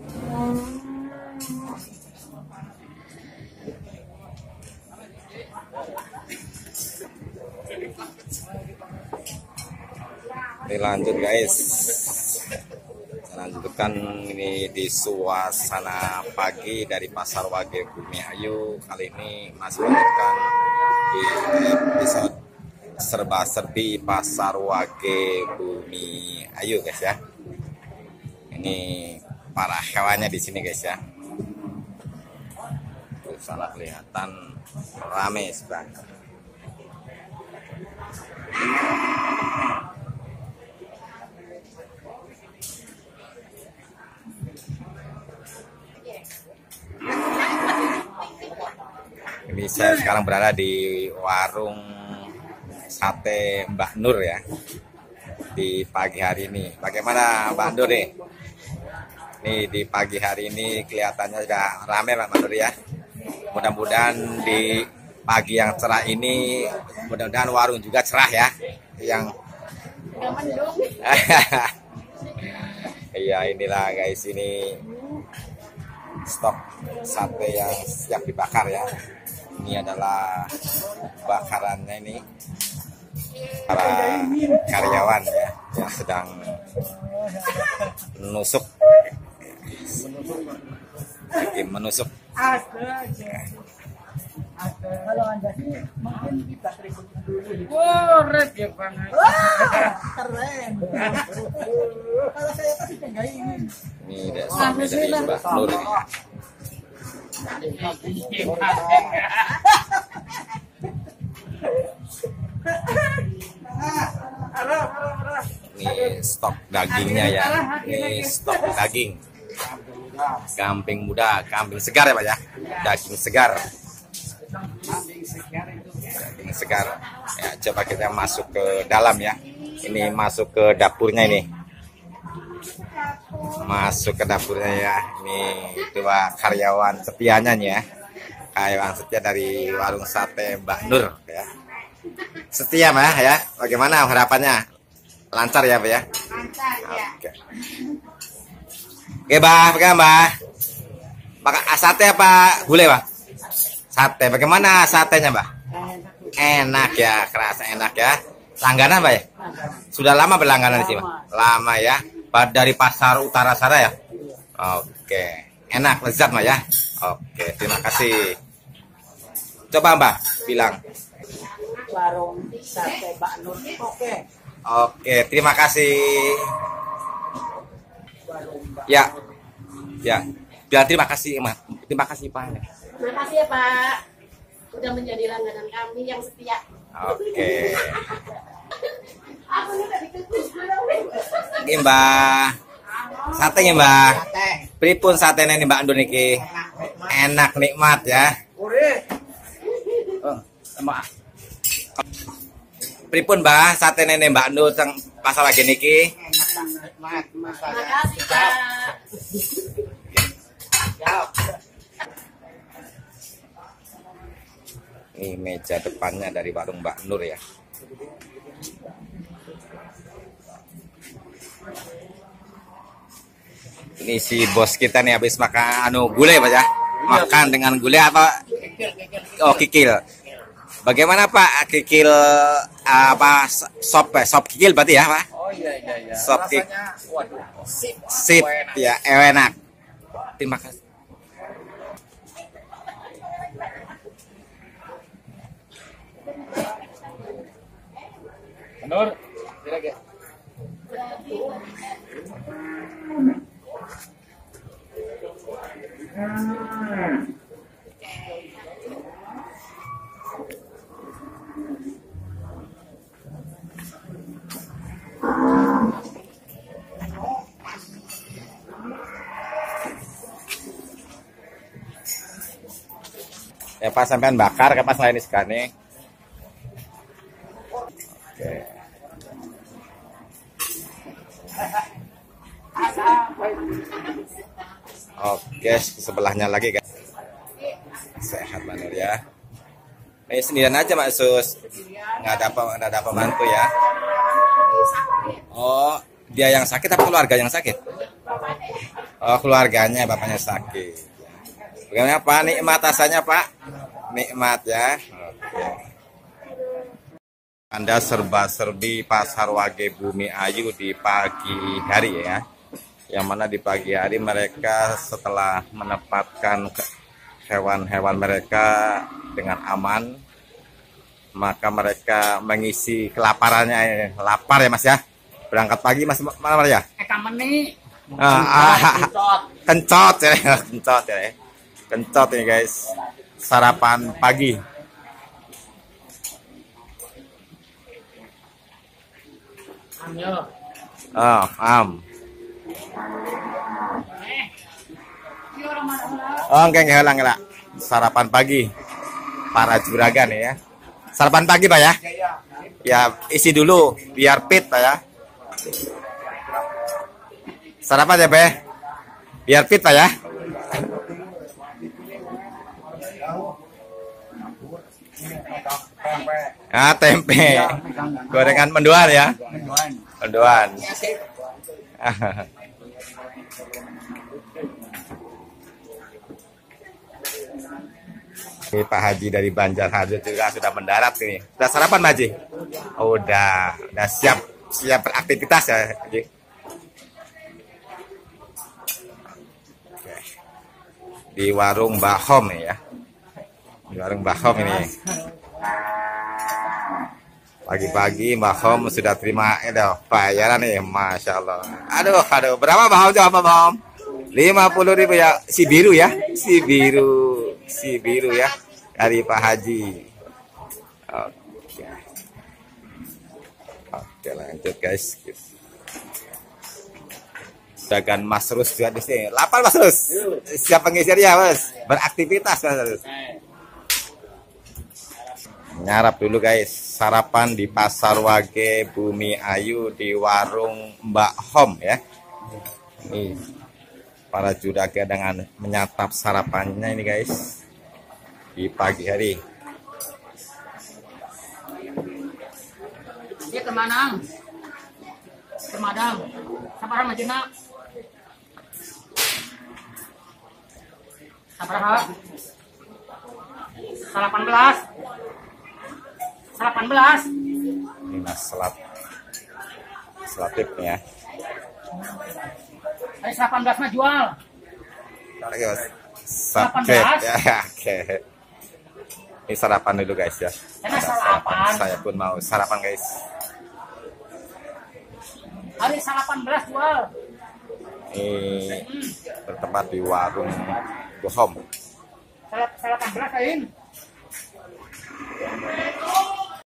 Ini lanjut guys, lanjutkan ini di suasana pagi dari pasar Wage Bumiayu. Kali ini masih lanjutkan di episode serba-serbi pasar Wage Bumiayu guys ya. Ini para hewannya di sini guys ya. Tuh, salah kelihatan rame sebenarnya. Ini saya sekarang berada di warung sate Mbak Nur ya, di pagi hari ini. Bagaimana Mbak Nur nih? Nih di pagi hari ini kelihatannya sudah ramai Mbak Nur ya. Mudah-mudahan di pagi yang cerah ini, mudah-mudahan warung juga cerah ya. Yang mendung. Iya inilah guys, ini stok sate yang siap dibakar ya. Ini adalah bakarannya, ini para karyawan ya yang sedang menusuk, lagi menusuk. Kalau Anda sih mungkin kita trikotin dulu. Wow, keren banget. Keren. Kalau saya pasti enggak ingin. Ini dari Mbak Nur ini. Ini stok dagingnya ya. Ini stok daging. Kambing muda, kambing segar ya Pak ya. Daging segar. Daging segar. Ya, coba kita masuk ke dalam ya. Ini masuk ke dapurnya ini. Masuk ke dapurnya ya. Ini dua karyawan setianya nih ya. Karyawan setia dari warung sate Mbak Nur ya. Setia Mbak ya. Bagaimana harapannya? Lancar ya Mbak ya? Lancar ya. Oke. Oke Mbak, bagaimana Mbak? Pakai sate apa gulai Mbak? Sate, bagaimana satenya Mbak? Enak ya, kerasa enak ya. Langganan Mbak ya? Sudah lama berlangganan sih Mbak? Lama ya. Dari pasar utara sana ya? Oke, enak, lezat Mbak ya. Oke, terima kasih. Coba Mbak bilang warung sate Mbak Nur. Oke. Oke, terima kasih. Ya. Ya. Bilang terima kasih Mbak. Terima kasih Pak. Terima kasih ya Pak. Udah menjadi langganan kami yang setia. Oke. Ini Mbak, satenya Mbak. Pripun satenya nih Mbak Nur niki? Enak nikmat ya. Oh, maaf. Pripun Mbak, satenya nih Mbak Nur teng pasar lagi niki? Enak nikmat. Terima kasih Pak. Ini meja depannya dari warung Mbak Nur ya. Ini si bos kita nih habis makan gulai Pak ya. Makan dengan gulai apa? Oh, kikil. Bagaimana Pak kikil apa sop kikil berarti ya Pak? Oh iya. Sop kikil. Sip ya, enak. Terima kasih. Nur, silakan. Ya Pak, sampean bakar ke pas lain sekane. Oke. Oke, sebelahnya lagi guys. Sehat Mbak Nur ya. Ini sendirian aja Mbak Sus. Nggak ada pembantu ya. Oh, dia yang sakit apa keluarga yang sakit? keluarganya, bapaknya sakit. Bagaimana Pak? Nikmat rasanya Pak? Nikmat ya. Anda serba-serbi pasar Wage Bumiayu di pagi hari ya, yang mana di pagi hari mereka setelah menempatkan hewan-hewan mereka dengan aman, maka mereka mengisi kelaparannya. Lapar ya Mas ya? Berangkat pagi Mas, malam ya? Kencot ya, kencot ya, kencot ini guys, sarapan pagi. Enggak, sarapan pagi para juragan ya. Sarapan pagi Pak ya. Ya isi dulu biar fit Pak ya. Sarapan ya Pak. Biar fit Pak ya. Ah, tempe, gorengan mendoan ya, mendoan. Ini Pak Haji dari Banjar Haji juga sudah mendarat ini. Sudah sarapan Pak Haji? Udah siap beraktivitas ya Haji. Oke. Di warung Mbak Hom ya, di warung Mbak Hom ini. Pagi-pagi Mbak Hom sudah terima bayaran nih, Masya Allah. Aduh, berapa Mbak Hom? Coba Mbak Hom 50.000 ya, si biru ya, dari Pak Haji. Oke, lanjut guys. Dagan Mas Rus juga di sini. Lapar Mas Rus, siap pengisian ya Mas, beraktivitas Mas Rus. Nyarap dulu guys, sarapan di pasar Wage Bumiayu di warung Mbak Hom ya. Nih para juragan dengan menyantap sarapannya ini guys di pagi hari. Dia kemana? Kemadang. Sabar majenak. Sabar ha. 18 ini Mas selap tipnya. Ada 18 mah jual. Oke, Mas. 18 ya, oke. Ini sarapan dulu guys ya. Sarapan. Saya pun mau sarapan guys. Ada 18 jual. Ini bertempat di warung Hom. 18 ain.